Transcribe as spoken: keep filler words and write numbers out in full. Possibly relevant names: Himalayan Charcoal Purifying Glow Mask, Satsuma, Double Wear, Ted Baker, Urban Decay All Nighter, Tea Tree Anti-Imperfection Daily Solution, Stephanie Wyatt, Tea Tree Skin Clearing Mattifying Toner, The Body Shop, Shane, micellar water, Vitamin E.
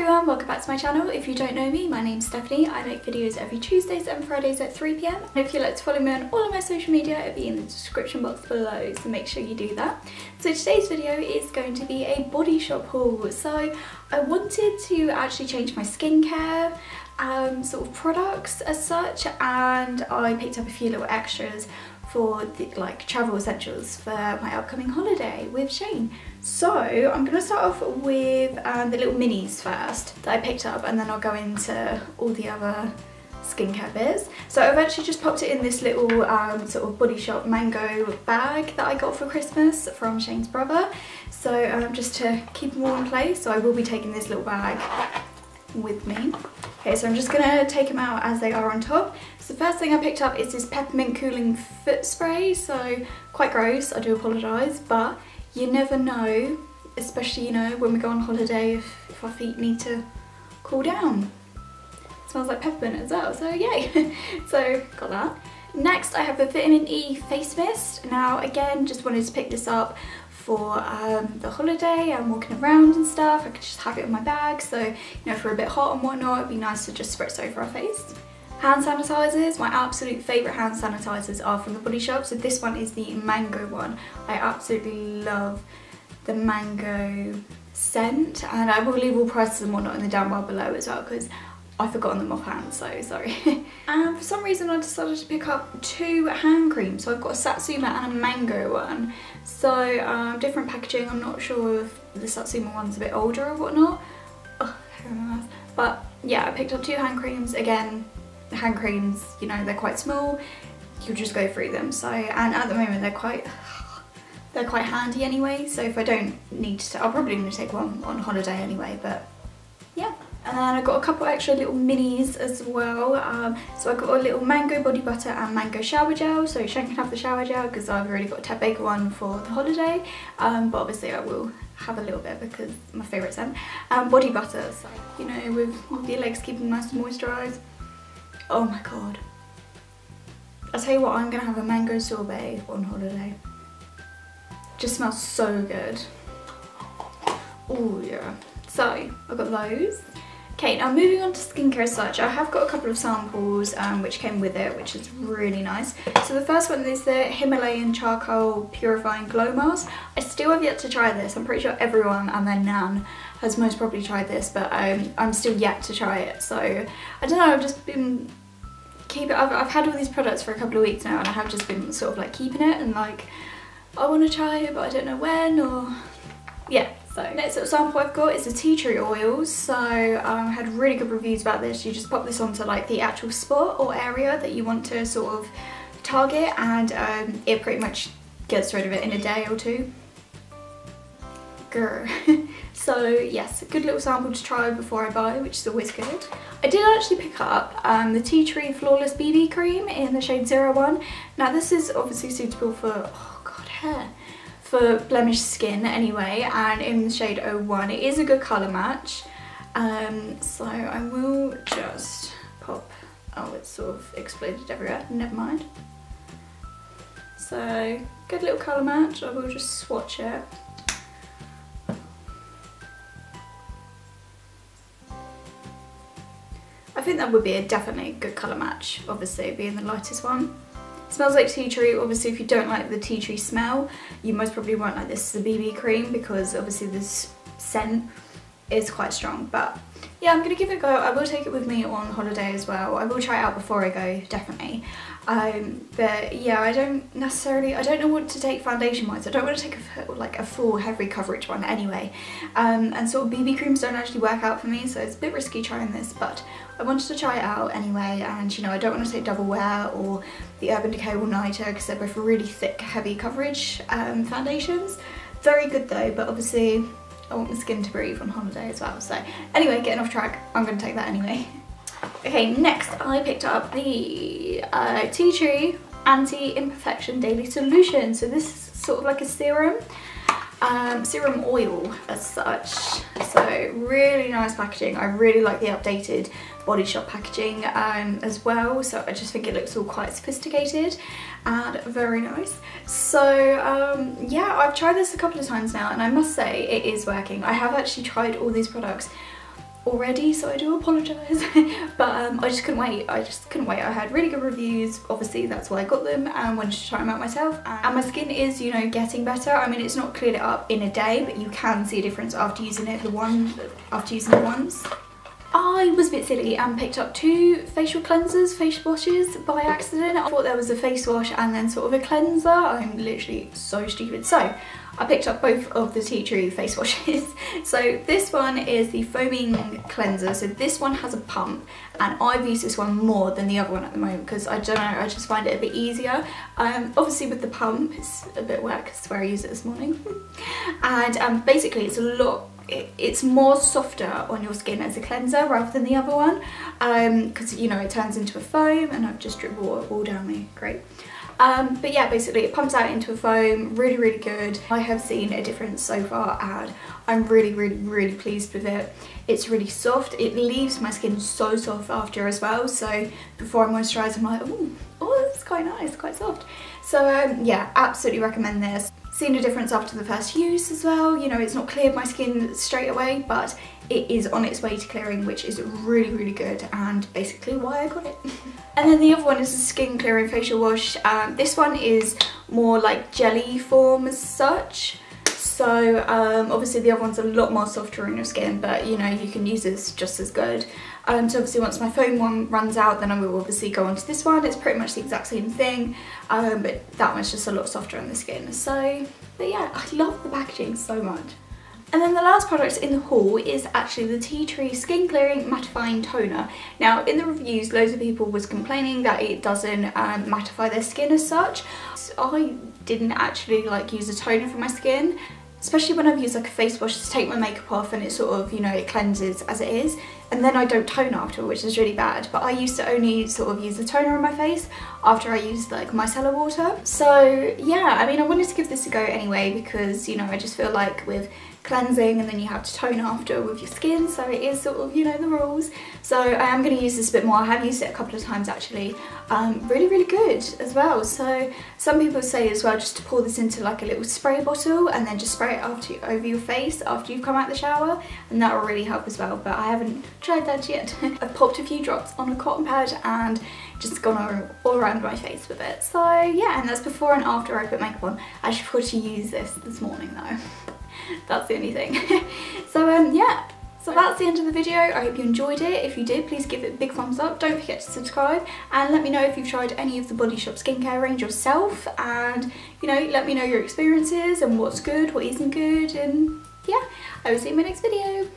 everyone, welcome back to my channel. If you don't know me, my name's Stephanie. I make videos every Tuesdays and Fridays at three p m. And if you'd like to follow me on all of my social media, it'll be in the description box below, so make sure you do that. So today's video is going to be a Body Shop haul. So I wanted to actually change my skincare um, sort of products as such, and I picked up a few little extras for the, like travel essentials for my upcoming holiday with Shane. So I'm going to start off with um, the little minis first that I picked up, and then I'll go into all the other skincare bits. So I've actually just popped it in this little um, sort of Body Shop mango bag that I got for Christmas from Shane's brother. So um, just to keep them all in place, so I will be taking this little bag with me. Okay, so I'm just going to take them out as they are on top. So the first thing I picked up is this peppermint cooling foot spray, so quite gross, I do apologise, but you never know, especially, you know, when we go on holiday, if, if our feet need to cool down. It smells like peppermint as well, so yay! So, got that. Next I have the Vitamin E face mist. Now again, just wanted to pick this up for um, the holiday. I'm walking around and stuff, I could just have it in my bag, so you know, if we're a bit hot and whatnot, it'd be nice to just spritz over our face. Hand sanitizers, my absolute favorite hand sanitizers are from the Body Shop. So this one is the mango one. I absolutely love the mango scent, and I will leave all prices and whatnot in the down bar below as well, because I've forgotten them offhand, so sorry. And for some reason I decided to pick up two hand creams. So I've got a Satsuma and a mango one. So um, different packaging. I'm not sure if the Satsuma one's a bit older or whatnot. Oh, hair in my mouth. But yeah, I picked up two hand creams. Again, the hand creams, you know, they're quite small. You'll just go through them. So, and at the moment they're quite, they're quite handy anyway. So if I don't need to, I'll probably only take one on holiday anyway, but yeah. And then I got a couple extra little minis as well. Um, so I got a little mango body butter and mango shower gel. So Shane can have the shower gel because I've already got a Ted Baker one for the holiday. Um, but obviously I will have a little bit because my favourite scent. Um, body butter, so you know, with, with your legs keeping nice and moisturised. Oh my god. I'll tell you what, I'm going to have a mango sorbet on holiday. Just smells so good. Oh yeah. So I got those. Okay, now moving on to skincare as such, I have got a couple of samples um, which came with it, which is really nice. So the first one is the Himalayan Charcoal Purifying Glow Mask. I still have yet to try this. I'm pretty sure everyone and their nan has most probably tried this, but um, I'm still yet to try it. So I don't know, I've just been keeping it. I've, I've had all these products for a couple of weeks now, and I have just been sort of like keeping it and like, I want to try it, but I don't know when, or yeah. So, next little sample I've got is the tea tree oil. So um, I had really good reviews about this. You just pop this onto like the actual spot or area that you want to sort of target, and um, it pretty much gets rid of it in a day or two. Grr. So yes, a good little sample to try before I buy, which is always good. I did actually pick up um, the Tea Tree Flawless B B Cream in the shade zero one. Now this is obviously suitable for, oh god, hair. For blemished skin anyway, and in the shade oh one. It is a good colour match, um, so I will just pop, oh it's sort of exploded everywhere, never mind. So good little colour match, I will just swatch it. I think that would be a definitely good colour match, obviously being the lightest one. Smells like tea tree. Obviously if you don't like the tea tree smell, you most probably won't like this the B B cream, because obviously this scent is quite strong. But yeah, I'm going to give it a go. I will take it with me on holiday as well. I will try it out before I go, definitely. Um, but yeah, I don't necessarily, I don't know what to take foundation wise. I don't want to take a, like a full heavy coverage one anyway. Um, and sort of B B creams don't actually work out for me, so it's a bit risky trying this, but I wanted to try it out anyway. And you know, I don't want to take Double Wear or the Urban Decay All Nighter, because they're both really thick, heavy coverage um, foundations. Very good though, but obviously I want my skin to breathe on holiday as well. So anyway, getting off track, I'm going to take that anyway. Okay, next I picked up the uh, Tea Tree Anti-Imperfection Daily Solution. So this is sort of like a serum, um, serum oil as such. So really nice packaging. I really like the updated Body Shop packaging um, as well. So I just think it looks all quite sophisticated and very nice. So um, yeah, I've tried this a couple of times now, and I must say it is working. I have actually tried all these products already, so I do apologise. But um, I just couldn't wait. I just couldn't wait. I had really good reviews, obviously that's why I got them, and wanted to try them out myself. And my skin is, you know, getting better. I mean, it's not cleared it up in a day, but you can see a difference after using it. The one after using it once. I was a bit silly and picked up two facial cleansers, face washes, by accident. I thought there was a face wash and then sort of a cleanser. I'm literally so stupid. So I picked up both of the Tea Tree face washes. So this one is the foaming cleanser. So this one has a pump, and I've used this one more than the other one at the moment because I don't know, I just find it a bit easier. Um, obviously with the pump, it's a bit wet because that's where I used it this morning. And um, basically it's a lot, it's more softer on your skin as a cleanser rather than the other one, because um, you know, it turns into a foam, and I've just dripped water all down me, great. Um, but yeah, basically it pumps out into a foam, really really good. I have seen a difference so far, and I'm really really really pleased with it. It's really soft, it leaves my skin so soft after as well, so before I moisturise I'm like, oh, oh that's quite nice, quite soft. So um, yeah, absolutely recommend this. Seen a difference after the first use as well. You know, it's not cleared my skin straight away, but it is on its way to clearing, which is really really good, and basically why I got it. And then the other one is the skin clearing facial wash. Um, this one is more like jelly form as such. So um, obviously the other one's a lot more softer on your skin, but you know, you can use this just as good. Um, so obviously once my foam one runs out, then I will obviously go on to this one. It's pretty much the exact same thing, um, but that one's just a lot softer on the skin. So, but yeah, I love the packaging so much. And then the last product in the haul is actually the Tea Tree Skin Clearing Mattifying Toner. Now, in the reviews, loads of people was complaining that it doesn't um, mattify their skin as such. So I didn't actually like use a toner for my skin, especially when I've used like a face wash to take my makeup off, and it sort of, you know, it cleanses as it is, and then I don't tone after, which is really bad. But I used to only sort of use the toner on my face after I used like micellar water. So yeah, I mean, I wanted to give this a go anyway, because you know, I just feel like with cleansing and then you have to tone after with your skin, so it is sort of, you know, the rules. So I am going to use this a bit more. I have used it a couple of times actually. Um, really really good as well. So some people say as well just to pour this into like a little spray bottle and then just spray it after you, over your face after you've come out of the shower, and that will really help as well, but I haven't tried that yet. I've popped a few drops on a cotton pad and just gone all around my face with it. So yeah, and that's before and after I put makeup on. I should forgot to use this this morning though. That's the only thing. So um yeah, so that's the end of the video. I hope you enjoyed it. If you did, please give it a big thumbs up. Don't forget to subscribe, and let me know if you've tried any of the Body Shop skincare range yourself, and you know, let me know your experiences and what's good, what isn't good, and yeah, I will see you in my next video.